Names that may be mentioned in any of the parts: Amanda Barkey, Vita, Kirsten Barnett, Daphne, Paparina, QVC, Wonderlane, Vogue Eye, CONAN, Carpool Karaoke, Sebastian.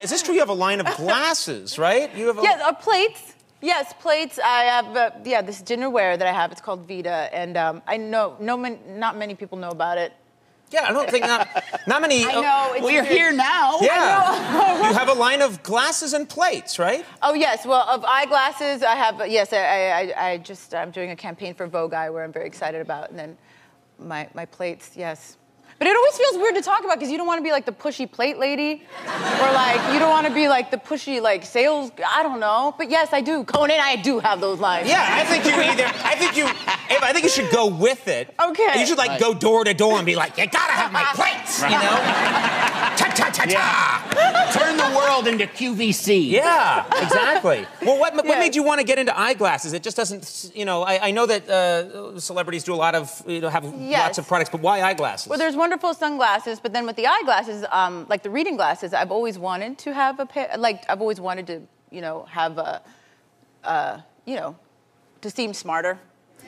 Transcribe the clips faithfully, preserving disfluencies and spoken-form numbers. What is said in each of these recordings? Is this true? You have a line of glasses, right? You have a... Yeah, uh, plates. Yes, plates. I have, uh, yeah, this dinnerware that I have. It's called Vita, and um, I know no, man, not many people know about it. Yeah, I don't think not, not many. I know. It's well, you're here now. Yeah. You have a line of glasses and plates, right? Oh yes. Well, of eyeglasses, I have. Yes, I, I, I just I'm doing a campaign for Vogue Eye, where I'm very excited about, and then my my plates, yes. But it always feels weird to talk about because you don't want to be like the pushy plate lady, or like you don't want to be like the pushy like sales. I don't know. But yes, I do. Conan, I do have those lines. Yeah, I think you either. I think you. I think you should go with it. Okay. You should like right. go door to door and be like, you gotta have my plates. Right. You know. ta ta ta ta. Yeah. Turn the world into Q V C. Yeah, exactly. Well, what, what yeah. made you want to get into eyeglasses? It just doesn't. You know, I, I know that uh, celebrities do a lot of you know have yes. lots of products, but why eyeglasses? Well, there's one. Wonderful sunglasses, but then with the eyeglasses, um, like the reading glasses, I've always wanted to have a pair. Like I've always wanted to, you know, have a, uh, you know, to seem smarter.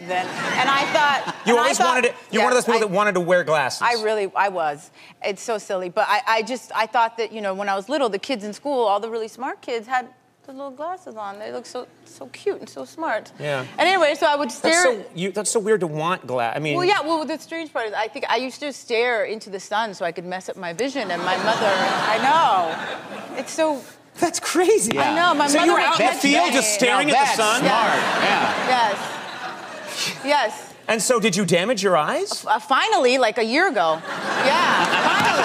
Then and I thought you always thought, wanted it. You're yes, one of those people I, that wanted to wear glasses. I really, I was. It's so silly, but I, I just, I thought that you know, when I was little, the kids in school, all the really smart kids had the little glasses on. They look so, so cute and so smart. Yeah. And anyway, so I would stare. That's so, you, that's so weird to want glass. I mean. Well, yeah. Well, the strange part is, I think I used to stare into the sun so I could mess up my vision. And my mother, I know, it's so. That's crazy. Yeah. I know. My so mother. So you were out in the field just staring at the sun. Smart. Yeah. Yes. Yes. And so, did you damage your eyes? Uh, finally, like a year ago. Yeah. Finally.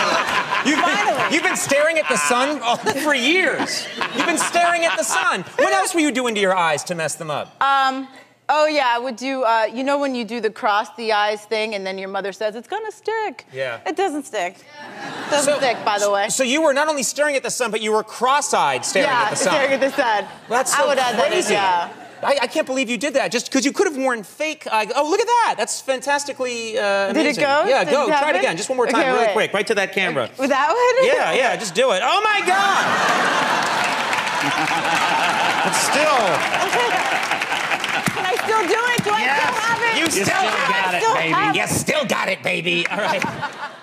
You've been, you've been staring at the sun for years. You've been staring at the sun. What else were you doing to your eyes to mess them up? Um, oh yeah, I would do, uh, you know when you do the cross the eyes thing and then your mother says, it's gonna stick. Yeah. It doesn't stick. It doesn't so, stick, by the way. So you were not only staring at the sun, but you were cross-eyed staring yeah, at the sun. Yeah, staring at the sun. Well, that's so I would crazy. Add that in, yeah. I, I can't believe you did that, just because you could have worn fake eye... Oh, look at that! That's fantastically uh, amazing. Did it go? Yeah, did go. It Try it again. Just one more time, okay, really wait. quick. Right to that camera. With that one? Yeah, yeah, just do it. Oh, my God! But still... Can I still do it? Do yes. I still have it? You still, you still have got it, it still baby. You still got it, baby. All right.